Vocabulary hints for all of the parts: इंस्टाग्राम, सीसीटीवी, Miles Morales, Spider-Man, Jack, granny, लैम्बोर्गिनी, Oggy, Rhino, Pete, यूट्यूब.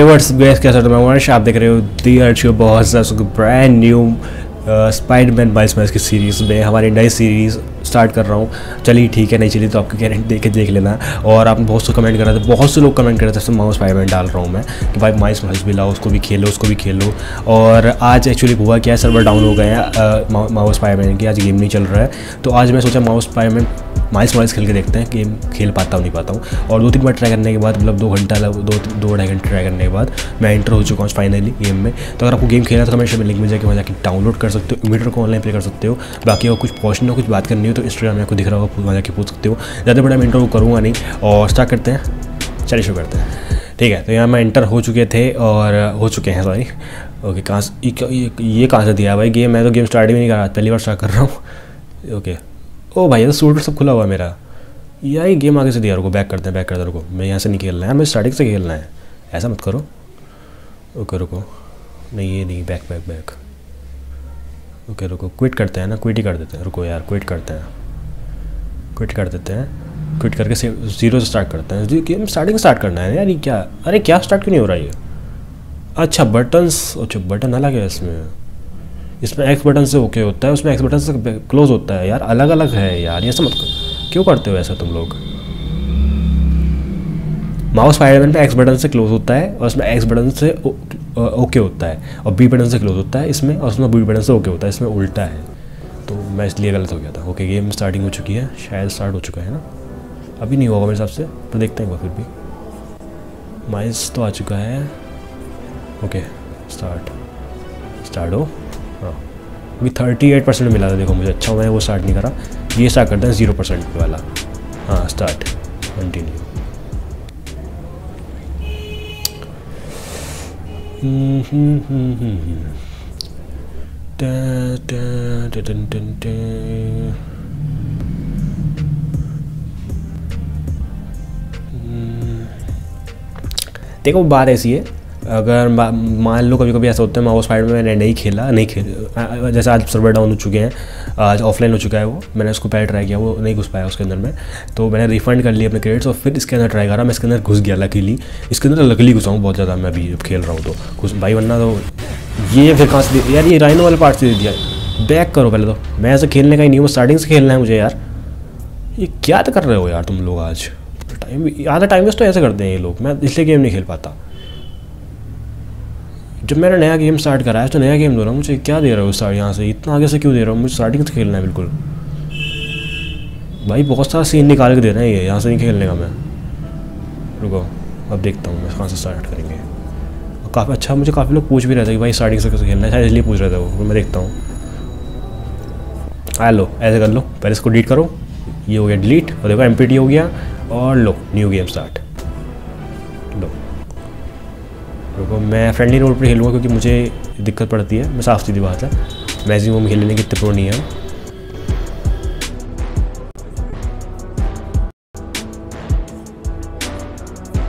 Hey what's guys, कैसा है? आप देख रहे हो दी अर्थ शो बहुत ज़्यादा ब्रांड न्यू स्पाइडरमैन बाइस मैच की सीरीज़ में हमारी नई सीरीज़ स्टार्ट कर रहा हूँ। चलिए ठीक है, नहीं चली तो आपकी गारंटी दे के देख लेना। और आपने बहुत से कमेंट कर रहे थे, बहुत से लोग कमेंट कर रहे थे, सब माउस स्पाइडरमैन डाल रहा हूँ मैं कि भाई माइस मैच भी लाओ, उसको भी खेलो और आज एक्चुअली हुआ क्या है, सर्वर डाउन हो गए हैं माउस स्पाइडरमैन की, आज गेम नहीं चल रहा है। तो आज मैं सोचा माउस स्पाइडरमैन माइस खेल के देखते हैं, गेम खेल पाता हूँ नहीं पाता हूँ। और 2-3 बार ट्राई करने के बाद, मतलब 2 घंटा 2-2.5 घंटे ट्राई करने के बाद मैं एंटर हो चुका हूँ फाइनली गेम में। तो अगर आपको गेम खेलना है तो हमेशा लिंक में जाकर वहाँ जाकर डाउनलोड कर सकते हो, इमीडिएट को ऑनलाइन प्ले कर सकते हो। बाकी अगर कुछ क्वेश्चन हो, कुछ बात करनी हो तो इंस्टाग्राम में आपको दिख रहा होगा, वहाँ जाकर पूछ सकते हो। ज़्यादा बड़ा मैं इंटर करूँगा नहीं और स्टार्ट करते हैं, चलिए शुरू करते हैं। ठीक है, तो यहाँ मैं एंटर हो चुके थे और हो चुके हैं, सॉरी। ओके, कहाँ से दिया भाई गेम? मैं तो गेम स्टार्ट भी नहीं कर रहा, पहली बार स्टार्ट कर रहा हूँ। ओके, ओ भाई ये सूट सब खुला हुआ है मेरा। यही गेम आगे से दिया, रुको बैक करते हैं, रुको। मैं यहाँ से नहीं खेलना है, मैं स्टार्टिंग से खेलना है, ऐसा मत करो। ओके रुको, नहीं ये नहीं, बैक बैक बैक। ओके रुको, क्विट करते हैं ना, क्विट ही कर देते हैं। रुको यार, क्विट कर देते हैं। क्विट करके जीरो से स्टार्ट करते हैं, गेम स्टार्टिंग स्टार्ट करना है यार। ये क्या, अरे क्या स्टार्ट क्यों नहीं हो रहा ये? अच्छा बटन्स, अच्छा बटन अलग है इसमें। एक्स बटन से ओके होता है, उसमें एक्स बटन से क्लोज होता है। यार अलग अलग है यार, ये समझ क्यों करते हो ऐसा तुम लोग? माउस स्पाइडरमैन पे एक्स बटन से क्लोज होता है और उसमें एक्स बटन से ओके होता है, और बी बटन से क्लोज होता है इसमें, और उसमें बी बटन से ओके होता है, इसमें उल्टा है। तो मैं इसलिए गलत हो गया था। ओके, गेम स्टार्टिंग हो चुकी है, शायद स्टार्ट हो चुका है ना, अभी नहीं होगा मेरे हिसाब से, पर देखते हैं। फिर भी माइस तो आ चुका है। ओके स्टार्ट हो। हाँ, अभी 38% मिला था देखो मुझे। अच्छा मैं वो स्टार्ट नहीं करा, ये स्टार्ट करते हैं 0% वाला। हाँ स्टार्ट, कंटिन्यू। देखो बात ऐसी है, अगर मान लो कभी ऐसा होता है माउस स्पाइडरमैन मैंने नहीं खेला, जैसे आज सर्वर डाउन हो चुके हैं, आज ऑफलाइन हो चुका है वो। मैंने उसको पहले ट्राई किया, वो नहीं घुस पाया उसके अंदर में, तो मैंने रिफंड कर लिए अपने क्रेडिट्स और फिर इसके अंदर ट्राई करा। मैं इसके अंदर घुस गया, लकीली इसके अंदर घुसा हूँ बहुत ज़्यादा। मैं अभी खेल रहा हूँ तो घुस भाई, वरना तो ये फिर कहाँ से यार, ये राइनो वाले पार्ट से दे दिया। बैक करो पहले, तो मैं ऐसे खेलने का ही नहीं हूँ, स्टार्टिंग से खेलना है मुझे यार। ये क्या कर रहे हो यार तुम लोग? आज टाइम, आधा टाइम वेस्ट तो ऐसे करते हैं ये लोग, मैं इसलिए गेम नहीं खेल पाता। जब मैंने नया गेम स्टार्ट करा है तो नया गेम दो रहा हूँ मुझे, क्या दे रहे हो स्टार्ट यहाँ से, इतना आगे से क्यों दे रहा हूँ? मुझे स्टार्टिंग से खेलना है बिल्कुल भाई। बहुत सारा सीन निकाल के दे रहे हैं ये, यहाँ से नहीं खेलने का मैं। रुको अब देखता हूँ मैं कहाँ से स्टार्ट करेंगे। काफ़ी अच्छा, मुझे काफ़ी लोग पूछ भी रहे थे कि भाई स्टार्टिंग से कैसे खेलना है, शायद इसलिए पूछ रहे थे वो। मैं देखता हूँ, आ लो ऐसे कर लो, पहले इसको डिलीट करो, ये हो गया डिलीट, और देखो MPT हो गया, और लो न्यू गेम स्टार्ट। देखो मैं फ्रेंडली रोड पर खेलूँगा क्योंकि मुझे दिक्कत पड़ती है, मैं साफ सीधी बात है, मैक्सिमम खेलने की इतनी प्रो नहीं है।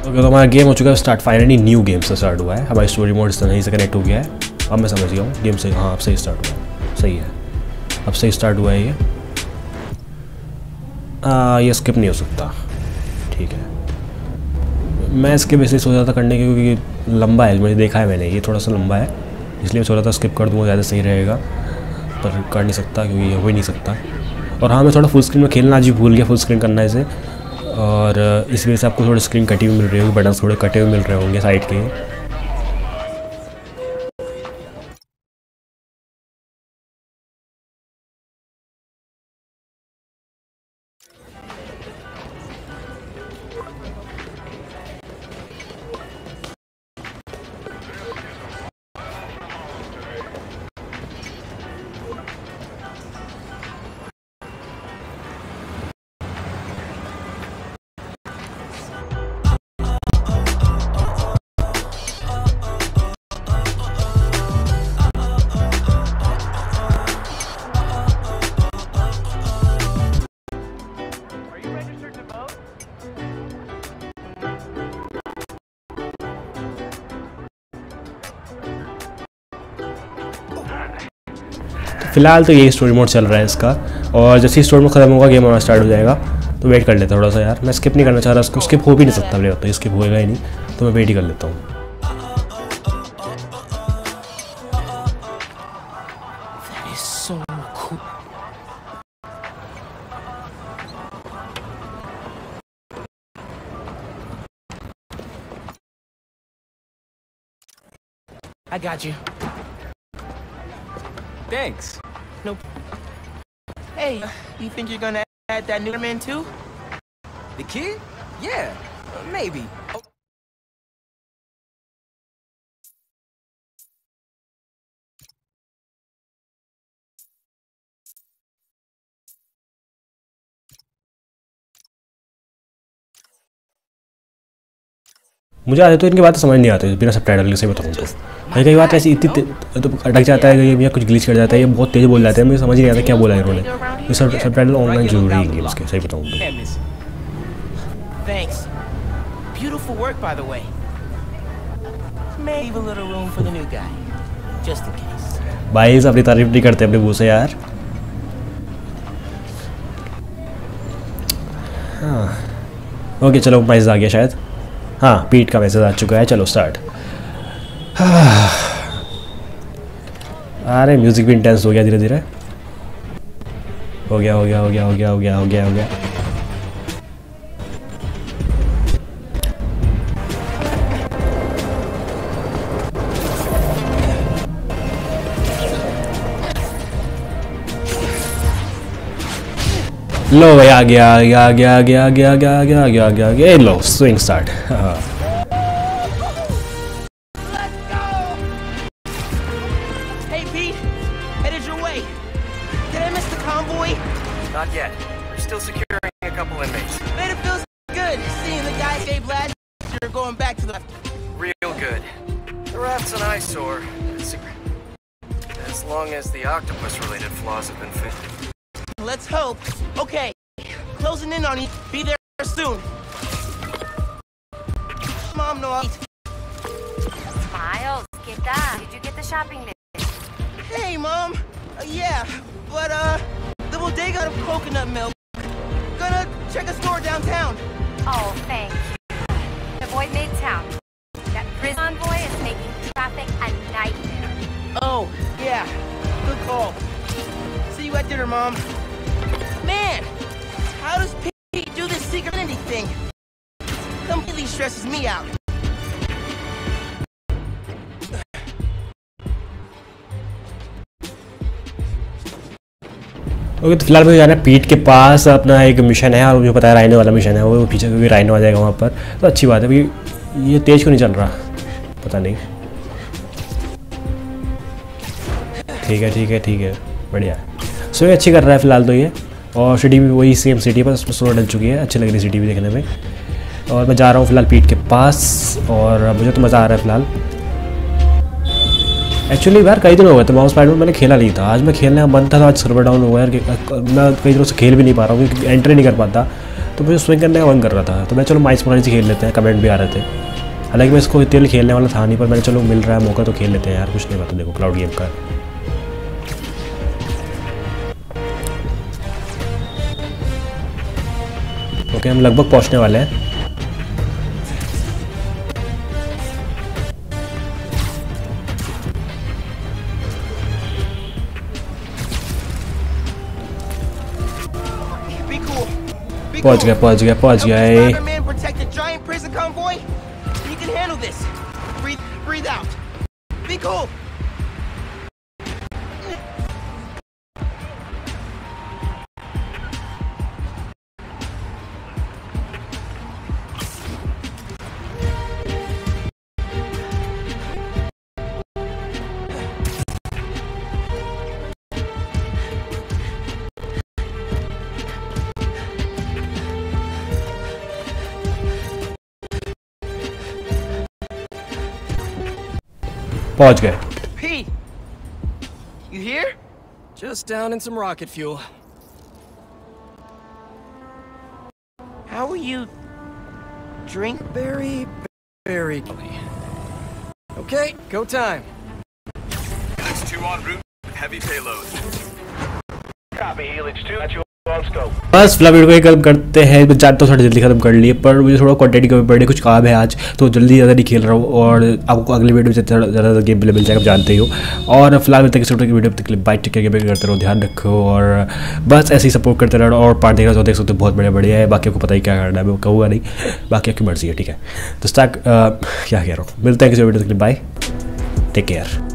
तो हमारा गेम हो चुका है स्टार्ट, फाइनली न्यू गेम से स्टार्ट हुआ है। हमारी स्टोरी मोड सही से कनेक्ट हो गया है, अब मैं समझ गया हूँ गेम से। हाँ अब सही स्टार्ट हुआ है, सही है, अब सही स्टार्ट हुआ है ये। ये स्किप नहीं हो सकता, ठीक है। मैं इसके बेसिस सोच रहा था करने के, क्योंकि लंबा है, मुझे देखा है मैंने, ये थोड़ा सा लंबा है, इसलिए मैं सोच रहा था स्किप कर दूँगा ज़्यादा सही रहेगा, पर कर नहीं सकता क्योंकि ये हो ही नहीं सकता। और हाँ मैं थोड़ा फुल स्क्रीन में खेलना आज ही भूल गया, फुल स्क्रीन करना है इसे, और इस वजह से आपको थोड़ी स्क्रीन कटी हुई मिल रही होगी, बटन थोड़े कटे हुए मिल रहे होंगे साइड के। फिलहाल तो यही स्टोरी मोड चल रहा है इसका, और जैसे ही स्टोरी मोड खत्म होगा गेम हमारा स्टार्ट हो जाएगा। तो वेट कर लेता हूँ थोड़ा सा यार, मैं स्किप नहीं करना चाह रहा, उसको स्किप हो भी नहीं सकता, बोले तो स्किप होएगा ही नहीं, तो मैं वेट ही कर लेता हूँ। I got you. Thanks. Nope. Hey, you think you're gonna add that new man too? The kid? Yeah, maybe. Oh. मुझे आते तो इनकी बात समझ नहीं आती बिना सब टाइटल के, सही बताऊँ तो। हाँ, कई बात ऐसी इतनी तो अटक जाता है या कुछ ग्लिच कर जाता है, ये बहुत तेज़ बोल जाते हैं, मुझे समझ नहीं आता क्या बोला है इन्होंने। ये सब टाइटल ऑनलाइन जरूरी है गेम्स के, सही बताऊँ तो। भाई अपनी तारीफ नहीं करते अपने मुँह से यार। हाँ ओके चलो, प्राइस आ गया शायद। हाँ पीट का मैसेज आ चुका है, चलो स्टार्ट। अरे म्यूज़िक भी इंटेंस हो गया धीरे धीरे। हो गया। लो भाई आ गया। लो स्विंग स्टार्ट। हाँ ओके, तो फिलहाल मुझे जाना है पीट के पास, अपना एक मिशन है और मुझे पता है राइनो वाला मिशन है, वो पीछे भी राइनो आ जाएगा वहाँ पर, तो अच्छी बात है। ये तेज क्यों नहीं चल रहा पता नहीं। ठीक है बढ़िया। सो ये अच्छी कर रहा है फिलहाल तो ये, और सिटी भी वही सेम सिटी पर स्लो डल चुकी है, अच्छी लग रही सिटी भी देखने में। और मैं जा रहा हूँ फिलहाल पीट के पास, और मुझे तो मज़ा आ रहा है फिलहाल। एक्चुअली यार कई दिन हो गए तो स्पाइडरमैन मैंने खेला नहीं था, आज मैं खेलने का मन था, तो आज सर्वर डाउन हो गया यार, मैं कई दिनों से खेल भी नहीं पा रहा हूँ क्योंकि एंट्री नहीं कर पाता, तो मुझे स्विंग करने का मन कर रहा था, तो मैं चलो माइस मोबाइल से खेल लेते हैं, कमेंट भी आ रहे थे। हालांकि मैं इसको इतने खेलने वाला था नहीं, पर मैंने चलो मिल रहा है मौका तो खेल लेते हैं यार, कुछ नहीं पता। देखो क्लाउड गेम का ओके, हम लगभग पहुँचने वाले हैं। पहुंच गए। Pete, you here? Just down in some rocket fuel. How are you? Drink very okay, go time. Helix 2 en route with heavy payload. Copy, Helix 2 at your on scope. बस फिलहाल वीडियो को खत्म करते हैं, तो जाते थोड़ा जल्दी ख़त्म कर लिए, पर मुझे थोड़ा क्वांटिटी कमी पड़ रही है, कुछ काम है आज, तो जल्दी ज़्यादा नहीं खेल रहा हूँ, और आपको अगली वीडियो में ज़्यादा गेम प्ले मिल जाएगा, आप जानते ही हो। और फिलहाल तक इस वीडियो तक बाइक टेक गेम करते रहो, ध्यान रखो, और बस ऐसे ही सपोर्ट करते रहो, और पार्ट देखना चाहते देख सकते हो, बहुत बढ़िया है। बाकी आपको पता ही क्या करना है, मैं कहूँगा नहीं, बाकी आपकी मर्जी है, ठीक है। तो क्या कह रहा हूँ, मिलते हैं किसी वीडियो तक, बाय। Take care.